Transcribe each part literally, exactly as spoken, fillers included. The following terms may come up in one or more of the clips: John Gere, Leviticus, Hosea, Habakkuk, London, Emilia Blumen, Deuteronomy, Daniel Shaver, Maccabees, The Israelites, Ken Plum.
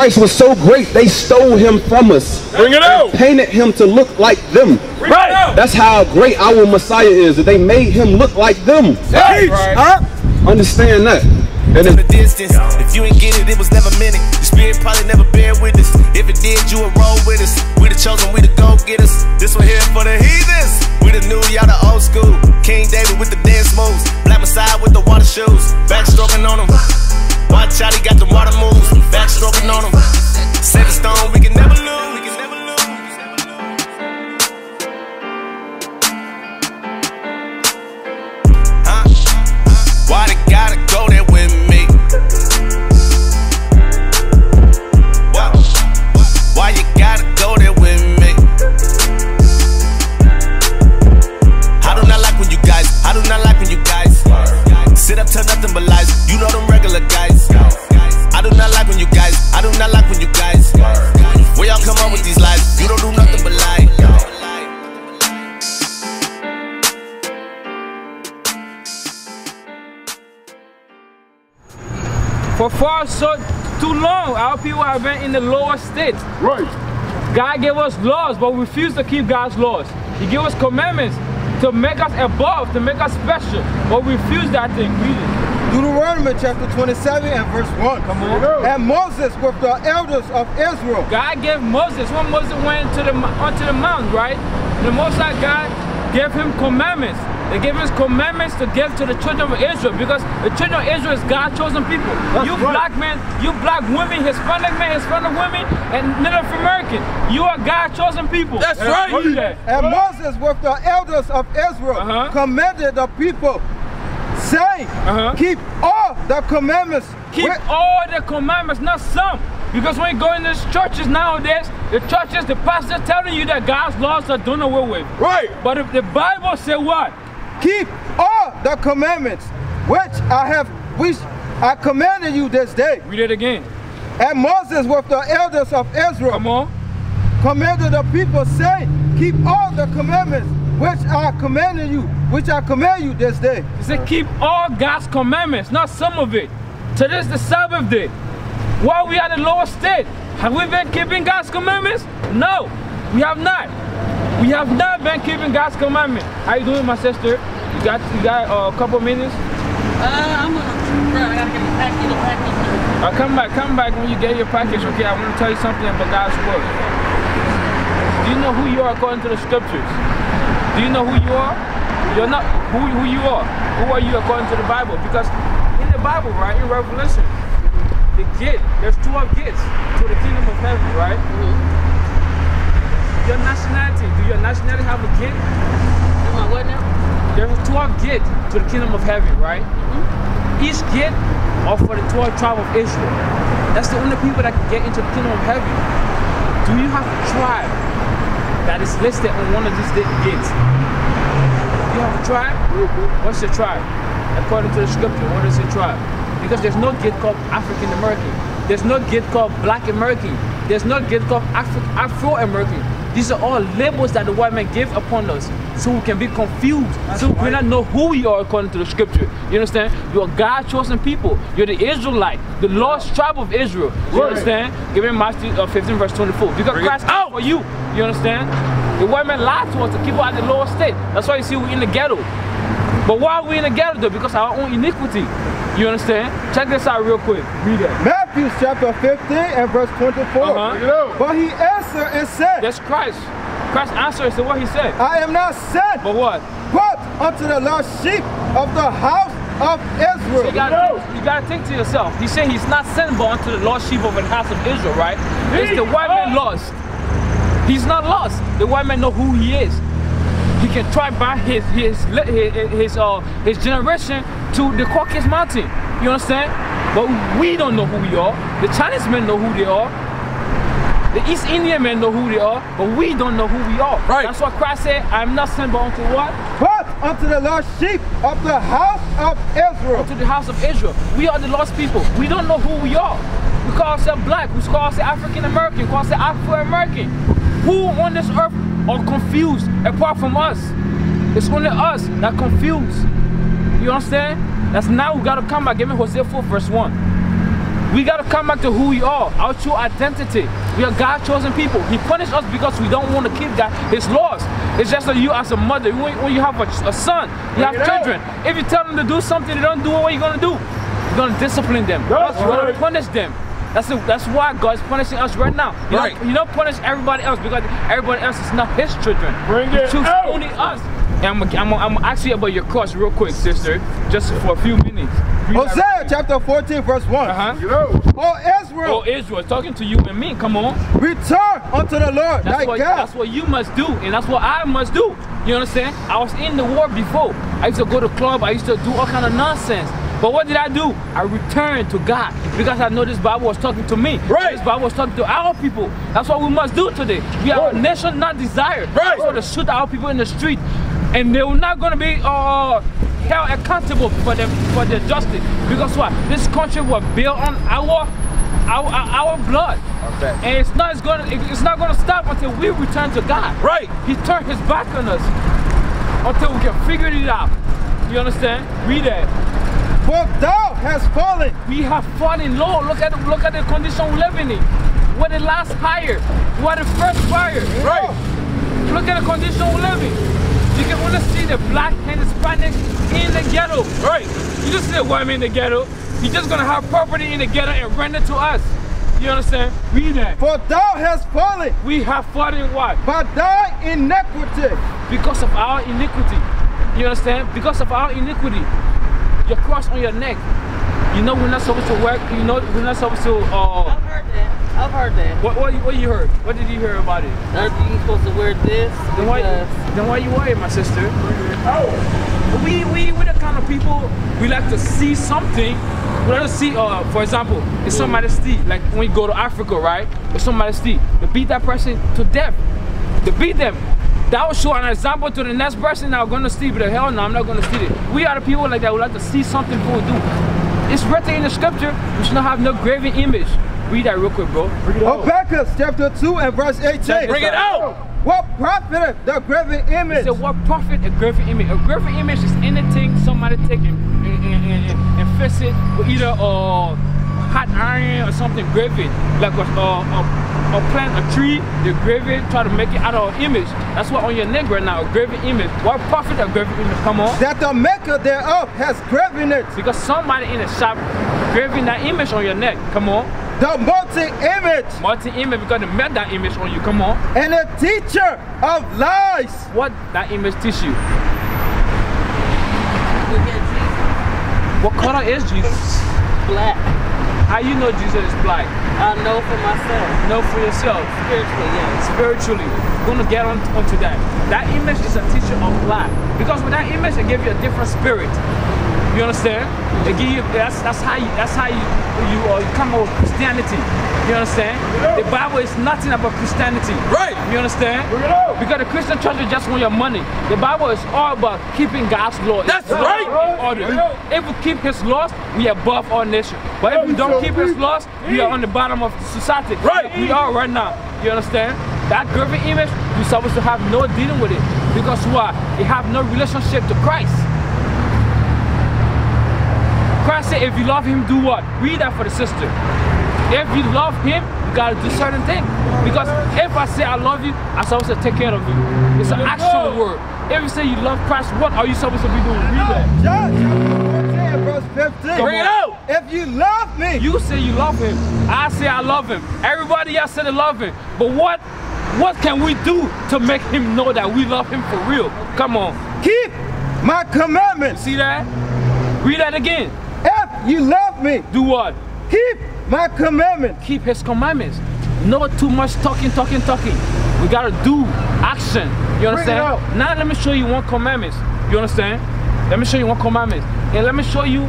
Christ was so great, they stole him from us. Bring it out. Painted him to look like them. Bring right. It out. That's how great our Messiah is, that they made him look like them. Right. Right. Huh? Understand that. And if, distance. if you ain't get it, it was never meant it. The spirit probably never bear witness. If it did, you would roll with us. We the chosen, we the go-getters. This one here for the heathens. We the new, y'all the old school. King David with the dance moves. Black Messiah with the water shoes. Backstroking on him. Watch out, he got the water moves. Backstroking on him. Set the stone, we can never lose. Huh? Why they gotta go there with me? Why, why you gotta go there with me? I do not like when you guys, I do not like when you guys sit up till nothing but lies. You know them regular guys. I do not like when you guys, I do not like when you guys. Where y'all come on with these lies? You don't do nothing but lie. For far so too long, our people have been in the lower state. Right. God gave us laws, but we refuse to keep God's laws. He gave us commandments to make us above, to make us special, but we refuse that thing. We Deuteronomy chapter twenty-seven and verse one. Come on. And Moses with the elders of Israel. God gave Moses, when Moses went to the, onto the mountain, right? The Most High God gave him commandments. They gave us commandments to give to the children of Israel, because the children of Israel is God's chosen people. That's you right. Black men, you black women, Hispanic men, Hispanic women, and Native American. You are God's chosen people. That's and right. Okay. And Moses with the elders of Israel uh-huh. commanded the people, saying, uh-huh. keep all the commandments. Keep We're all the commandments, not some. Because when you go in these churches nowadays, the churches, the pastor telling you that God's laws are done away with. Right. But if the Bible say what? Keep all the commandments which I have, which I commanded you this day. Read it again. And Moses with the elders of Israel. Come on. Commanded the people, saying, keep all the commandments which I commanded you, which I command you this day. He said, keep all God's commandments, not some of it. Today's the Sabbath day. While we are in the lower state, have we been keeping God's commandments? No, we have not. We have not been keeping God's commandments. How you doing, my sister? You got you got uh, a couple minutes? Uh, I'm gonna, bro, I gotta get a package, a package. Uh, come back, come back when you get your package, okay? I want to tell you something about God's word. Do you know who you are according to the scriptures? Do you know who you are? You're not who, who you are. Who are you according to the Bible? Because in the Bible, right, in Revelation, the gate, there's twelve gates to the kingdom of heaven, right? Mm-hmm. Your nationality, do your nationality have a gate? Come on, what now? There's twelve gates to the kingdom of heaven, right? Mm-hmm. Each gate are for the twelve tribes of Israel. That's the only people that can get into the kingdom of heaven. Do you have a tribe that is listed on one of these gates? You have a tribe? What's your tribe? According to the scripture, what is your tribe? Because there's no gate called African American. There's no gate called Black American. There's no gate called Afri Afro American. These are all labels that the white man gave upon us, so we can be confused. That's so we right. not know who you are according to the scripture. You understand? You are God's chosen people. You're the Israelite, the lost tribe of Israel. You right. understand? Give me Matthew fifteen verse twenty-four. Because Bring Christ out for you. You understand? The white man lied to us to keep us at the lower state. That's why you see we're in the ghetto. But why are we in the ghetto though? Because of our own iniquity. You understand? Check this out real quick. Read it. Matthew chapter fifteen and verse twenty-four. Uh-huh. But he answered and said. That's Christ. Christ answered and said what he said. I am not sent. But what? But unto the lost sheep of the house of Israel. So you, gotta, no. you gotta think to yourself. He's saying he's not sent but unto the lost sheep of the house of Israel, right? It's the white man lost. He's not lost. The white man know who he is. He can try by his his his his, uh, his generation to the Caucasus Mountain. You understand? But we don't know who we are. The Chinese men know who they are. The East Indian men know who they are. But we don't know who we are. Right. That's why Christ said, "I am not sent but unto what? But unto the lost sheep of the house of Israel." Unto the house of Israel. We are the lost people. We don't know who we are. We call ourselves black. We call ourselves African American. We call ourselves Afro American. Who on this earth are confused apart from us? It's only us that confused. You understand? That's now we gotta come back. Give me Hosea four verse one. We got to come back to who we are, our true identity. We are God's chosen people. He punished us because we don't want to keep God, His laws. It's just like you as a mother, when, when you have a, a son, you have children. If you tell them to do something, they don't do it, what are you going to do? You're going to discipline them. That's right. You're going to punish them. That's the, that's why God's punishing us right now. You right. Don't, you don't punish everybody else because everybody else is not His children. Bring it choose out. Only us. And I'm, I'm, I'm actually about your cross real quick, sister, just for a few minutes. Hosea chapter fourteen verse one. Uh-huh. Oh Israel. Oh Israel, talking to you and me, come on. Return unto the Lord that's thy what, God. That's what you must do and that's what I must do. You understand? I was in the war before. I used to go to club, I used to do all kind of nonsense. But what did I do? I returned to God because I know this Bible was talking to me. Right. This Bible was talking to our people. That's what we must do today. We are right. a nation not desired. Right. So to shoot our people in the street, and they were not going to be uh, held accountable for their for their justice. Because what? This country was built on our our our, our blood, okay. And it's not it's going to it's not going to stop until we return to God. Right. He turned His back on us until we can figure it out. You understand? Read that. For thou hast fallen. We have fallen low. Look at the, look at the condition we live in. We're the last hire. We're the first fire. Right. Look at the condition we live in. You can only see the black and Hispanics in the ghetto. Right. You just see the women in the ghetto. You're just gonna have property in the ghetto and rent it to us. You understand? Read that. For thou hast fallen. We have fallen what? By thy iniquity. Because of our iniquity. You understand? Because of our iniquity. Your cross on your neck. You know we're not supposed to work. You know we're not supposed to. Uh, I've heard that. I've heard that. What what what you heard? What did you hear about it? You're supposed to wear this. Then why? Then why you worried, my sister? Oh, we we we're the kind of people we like to see something. We like to see. Uh, for example, if somebody's steal, like when you go to Africa, right? If somebody's steal, they beat that person to death. They beat them. That will show an example to the next person that are going to steal, but hell no, I'm not going to steal it. We are the people like that would like to see something people do. It's written in the scripture, we should not have no graven image. Read that real quick, bro. Habakkuk chapter two and verse eighteen. Bring it out! What profit the graven image? He said, what profit a graven image? A graven image is anything somebody take and, and, and, and, and fix it with either uh, hot iron or something graven, like a, uh, a or plant a tree, they grave it, try to make it out of an image. That's what on your neck right now, a graven image. What profit a graven image? Come on. That the maker thereof has graven it. Because somebody in the shop graving that image on your neck. Come on. The multi-image. Multi-image because they made that image on you. Come on. And a teacher of lies. What that image teach you? Look at Jesus. What color is Jesus? Black. How you know Jesus is black? I know for myself. Know for yourself. Spiritually, yeah. Spiritually. We're going to get on, onto that. That image is a teacher of life. Because with that image, it gives you a different spirit. You understand? It give you, that's, that's how you, that's how you, you, uh, you come up with Christianity. You understand? The Bible is nothing about Christianity. Right. You understand? Because the Christian church is just want your money. The Bible is all about keeping God's law. That's it's right. Order. If we keep His laws, we are above all nations. But if we don't keep His laws, we are on the bottom of society. Right. We are right now. You understand? That graven image, you're supposed to have no dealing with it. Because why? You have no relationship to Christ. Christ said, if you love Him, do what? Read that for the sister. If you love Him, you gotta do certain things. Because if I say I love you, I'm supposed to take care of you. It's an action word. If you say you love Christ, what are you supposed to be doing? Read that. John chapter fourteen verse fifteen. Bring it out! If you love me. You say you love Him. I say I love Him. Everybody else said they love Him. But what, what can we do to make Him know that we love Him for real? Come on. Keep my commandments. You see that? Read that again. If you love me. Do what? Keep my commandments. Keep His commandments. Not too much talking, talking, talking. We gotta do action. You understand? Now let me show you one commandment. You understand? Let me show you one commandment. And let me show you.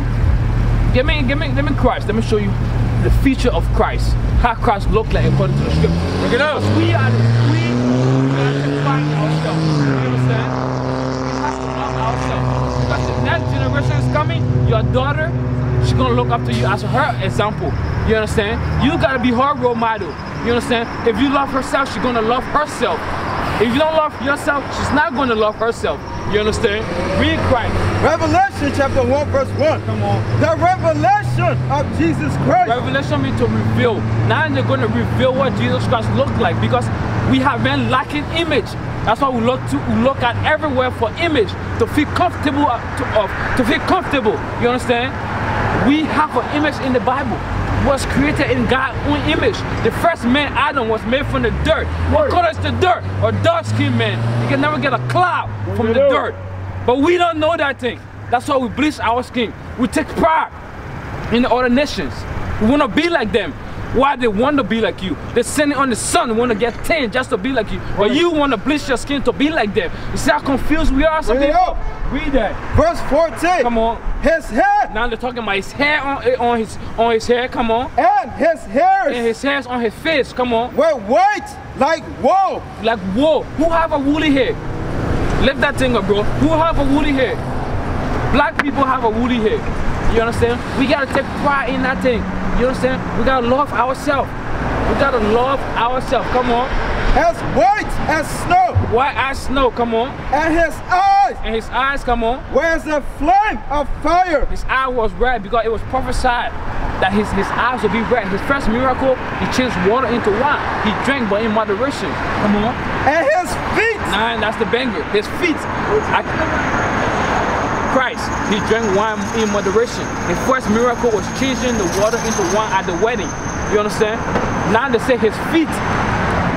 Give me, give me, let me Christ. Let me show you the feature of Christ. How Christ looked like according to the scripture. Look it up. We are the we gotta find ourselves. You understand? We have to love ourselves. Because the next generation is coming, your daughter, she's gonna look up to you as her example. You understand? You gotta be her role model. You understand? If you love herself, she's gonna love herself. If you don't love yourself, she's not gonna love herself. You understand? Read Christ. Revelation chapter one verse one. Come on. The revelation of Jesus Christ. Revelation means to reveal. Now they're going to reveal what Jesus Christ looked like, because we have been lacking image. That's why we look to we look at everywhere for image to feel comfortable. To, uh, to feel comfortable. You understand? We have an image in the Bible. Was created in God's own image. The first man, Adam, was made from the dirt. What color is the dirt? A dark-skinned man. You can never get a cloud from the dirt. But we don't know that thing. That's why we bleach our skin. We take pride in the other nations. We want to be like them. Why they want to be like you? They're sitting on the sun, want to get tan just to be like you. But you want to bleach your skin to be like them. You see how confused we are? Something? Read that. Verse fourteen. Come on. His hair. Now they're talking about his hair on, on his on his hair. Come on. And his hair. And his hair's on his face. Come on. We're white like wool. Like wool. Who have a woolly hair? Lift that thing up, bro. Who have a woolly hair? Black people have a woolly hair. You understand? We gotta take pride in that thing. You understand? We gotta love ourselves. We gotta love ourselves. Come on. As white as snow. White as snow. Come on. And his eyes. And his eyes, come on. Where's the flame of fire? His eye was red because it was prophesied that his, his eyes would be red. His first miracle, he changed water into wine. He drank, but in moderation. Come on. And his feet. Nah, that's the banger. His feet. I, Christ, he drank wine in moderation. His first miracle was changing the water into wine at the wedding. You understand? Now they say his feet.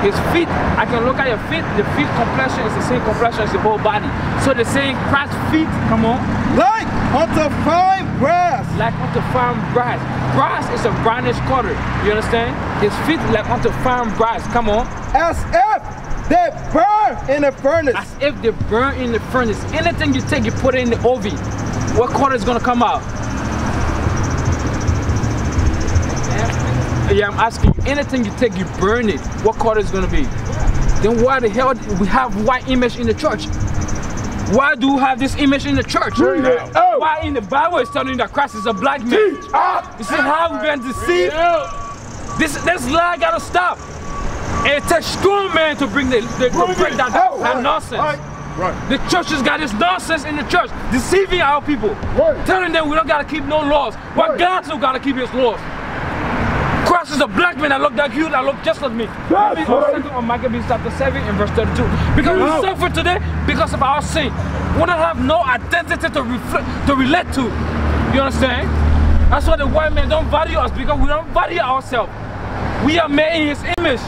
His feet, I can look at your feet, the feet complexion is the same complexion as your whole body. So they're saying Christ's feet, come on. Like unto fine brass. Like unto fine brass. Brass is a brownish color, you understand? His feet like unto fine brass, come on. As if they burn in the furnace. As if they burn in the furnace. Anything you take, you put it in the oven. What color is going to come out? Yeah, I'm asking you, anything you take, you burn it. What color is going to be? Yeah. Then why the hell do we have white image in the church? Why do we have this image in the church? Oh. Why in the Bible is telling you that Christ is a black man? Ah. You see how we've been deceived? This, this lie got to stop. And it takes strong men to bring the, the to break that, that right. nonsense. Right. Right. The churches got this nonsense in the church, deceiving our people. Right. Telling them we don't got to keep no laws. But right. God still got to keep his laws. Christ is a black man that looked like you, that looked just like me. That's me right. On Maccabees chapter seven and verse thirty-two. Because no. we suffer today because of our sin. We don't have no identity to reflect, to relate to. You understand? That's why the white man don't value us, because we don't value ourselves. We are made in his image.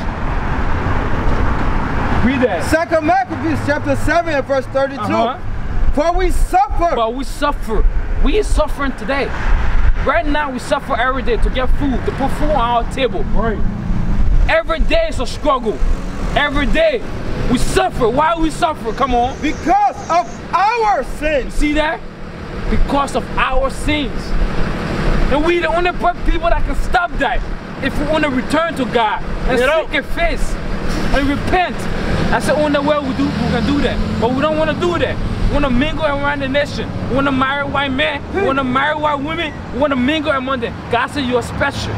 Read that. Second Maccabees chapter seven and verse thirty-two. Uh-huh. For we suffer. But we suffer. We are suffering today. Right now we suffer every day to get food, to put food on our table. Right. Every day is a struggle. Every day we suffer. Why we suffer? Come on. Because of our sins. See that? Because of our sins. And we the only people that can stop that. If we want to return to God and seek His face and repent. That's the only way we, do, we can do that. But we don't want to do that. We want to mingle around the nation. We want to marry white men. We want to marry white women. We want to mingle among them. God said you are special.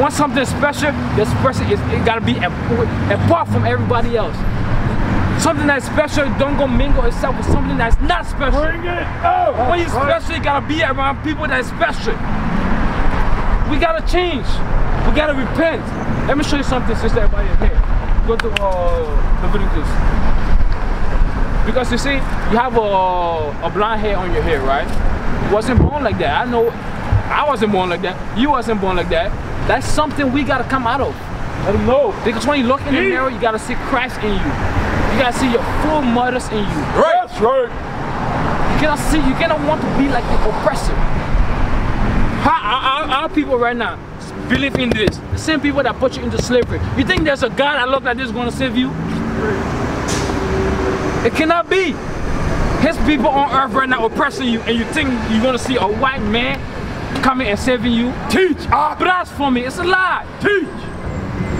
Want something special? This person is it gotta be apart from everybody else. Something that's special don't go mingle itself with something that's not special. Bring it out. When you're special, you gotta be around people that's special. We gotta change. We gotta repent. Let me show you something, sister. Everybody here. Go to uh, Leviticus. Because you see, you have a, a blonde hair on your hair, right? You wasn't born like that. I know I wasn't born like that. You wasn't born like that. That's something we gotta come out of. I don't know. Because when you look in the mirror, you gotta see Christ in you. You gotta see your full mothers in you. Right. That's right. You cannot see, you cannot want to be like the oppressor. Our, our, our people right now believe in this. The same people that put you into slavery. You think there's a God that looks like this gonna save you? It cannot be. His people on earth right now oppressing you, and you think you're gonna see a white man coming and saving you? Teach! Ah, blasphemy! It's a lie! Teach!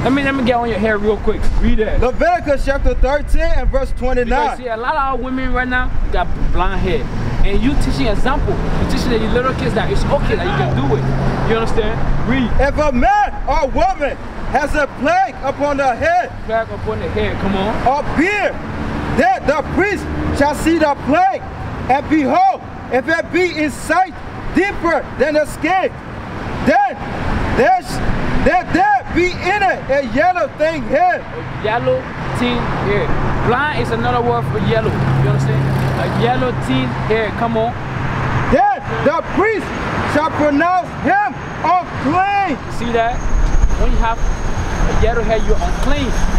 Let me let me get on your hair real quick. Read that. Leviticus chapter thirteen and verse twenty-nine. Because you see, a lot of our women right now got blonde hair, and you teaching example. You teaching the little kids that it's okay, that you can do it. You understand? Read. If a man or a woman has a plague upon their head, plague upon the head, come on, or beard. Then the priest shall see the plague, and behold, if it be in sight deeper than the skin, then there, there, there be in it a yellow thing here. A yellow teen hair. Blind is another word for yellow. You understand? A yellow teen hair. Come on. Then the priest shall pronounce him unclean. See that? When you have a yellow hair, you're unclean.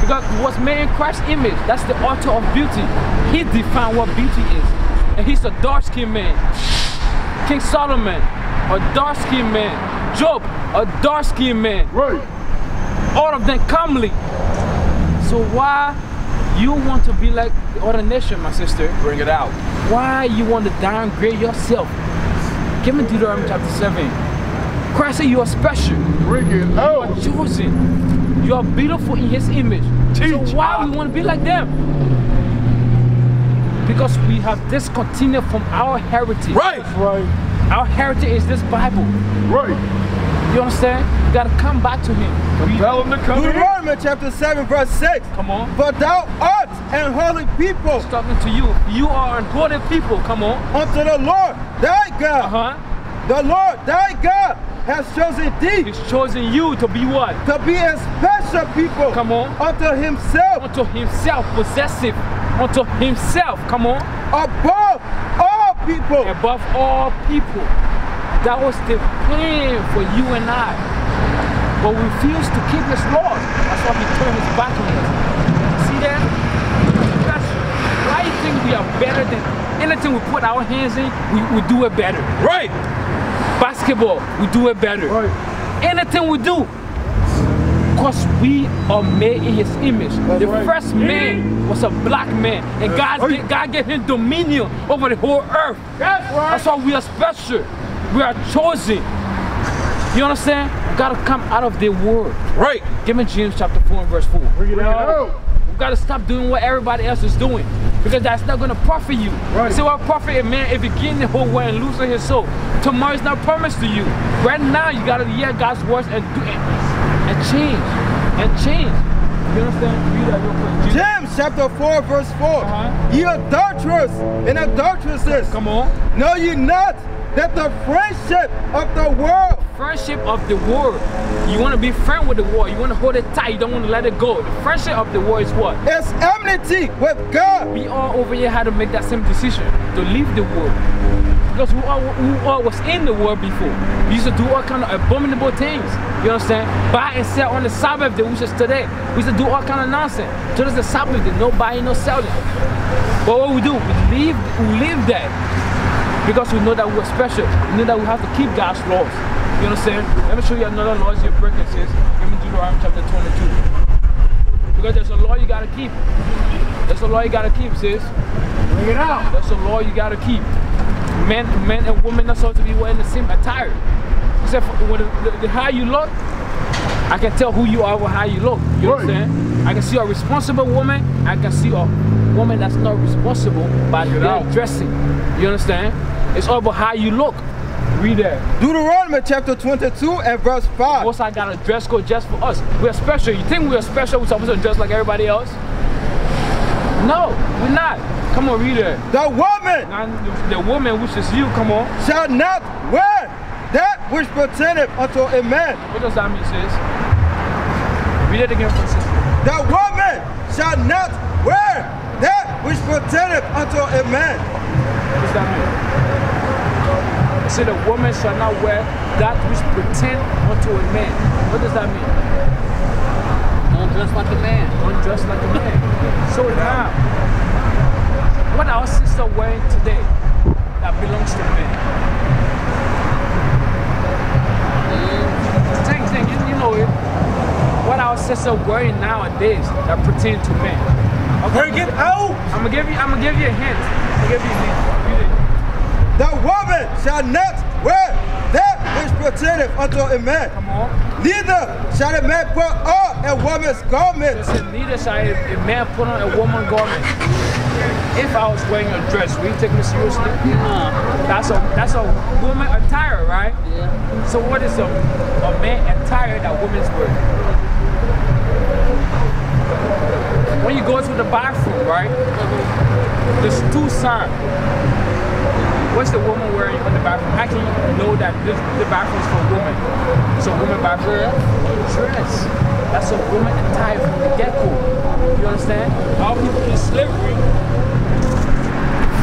Because what's made in Christ's image, that's the author of beauty. He defined what beauty is. And he's a dark-skinned man. King Solomon, a dark-skinned man. Job, a dark-skinned man. Right. All of them comely. So why you want to be like the other nation, my sister? Bring it out. Why you want to downgrade yourself? Give me Deuteronomy chapter seven. Christ said you are special. Bring it out. You are chosen. You are beautiful in his image. Teach. So why we want to be like them? Because we have discontinued from our heritage. Right, right. Our heritage is this Bible. Right. You understand? You gotta come back to him. Compel him to come. Deuteronomy chapter seven, verse six. Come on. For thou art an holy people. He's talking to you. You are an holy people. Come on. Unto the Lord thy God. Uh huh. The Lord thy God has chosen thee. He's chosen you to be what? To be a special people. Come on. Unto himself. Unto himself, possessive. Unto himself, come on. Above all people. Above all people. That was the plan for you and I. But we refused to keep his laws. That's why he turned his back on us. See that? That's why you think we are better than anything we put our hands in, we, we do it better. Right. Basketball, we do it better. Right. Anything we do. Because we are made in his image. That's the right. First man was a black man, and God, right. gave, God gave him dominion over the whole earth. That's right. That's why we are special. We are chosen. You understand? We gotta come out of the world. Right. Give me James chapter four and verse four. Bring it out. We gotta stop doing what everybody else is doing, because that's not gonna profit you. Right. So what profit a man if he gain the whole world and losing his soul? Tomorrow is not promised to you. Right now, you gotta hear God's words and do it. And change, and change. You understand? Read that real quick. James chapter four, verse four. Uh-huh. Ye adulterers and adulteresses. Come on. Know ye not that the friendship of the world. Friendship of the world. You want to be friend with the world. You want to hold it tight. You don't want to let it go. The friendship of the world is what? It's enmity with God. We all over here had to make that same decision to leave the world. Because we all, we all was in the world before. We used to do all kind of abominable things. You understand? Buy and sell on the Sabbath day, which is today. We used to do all kind of nonsense. Today is the Sabbath day, no buying, no selling. But what we do, we live, we live there. Because we know that we're special. We know that we have to keep God's laws. You understand? Let me show you another law you're breaking, sis. Give me Deuteronomy chapter twenty-two. Because there's a law you gotta keep. There's a law you gotta keep, sis. Bring it out. There's a law you gotta keep. Men, men and women are supposed to be wearing the same attire. Except for when the, the, the how you look, I can tell who you are with how you look. You right. Understand? I can see a responsible woman. I can see a woman that's not responsible by their out. dressing. You understand? It's all about how you look. Read that. Deuteronomy chapter twenty-two and verse five. Most I got a dress code just for us. We're special. You think we're special? We're supposed to dress like everybody else? No, we're not. Come on, read it. The woman, now, the woman which is you, come on, shall not wear that which pertaineth unto a man. What does that mean, sis? Read it again for sis. The woman shall not wear that which pertaineth unto a man. What does that mean? It said the woman shall not wear that which pertaineth unto a man. What does that mean? Don't dress like a man. Don't dress like a man. So now. What our sister wearing today that belongs to men. Same thing, you, you know it. What our sister wearing nowadays that pertain to men. Okay. Bring it out. I'm gonna give you. I'm gonna give you a hint. I'm gonna give you a hint. The woman shall not wear that which pertaineth unto a man. Come on. Neither shall a man put on a woman's garment. Listen, neither shall a man put on a woman's garment. If I was wearing a dress, would you take me seriously? No. That's a that's a woman attire, right? Yeah. So what is a, a man attire that women's wear? When you go to the bathroom, right? There's two signs. What's the woman wearing in the bathroom? How can you know that this, the bathroom is for women? It's a woman bathroom. Dress. That's a woman attire from the get-go. You understand? Our people in slavery.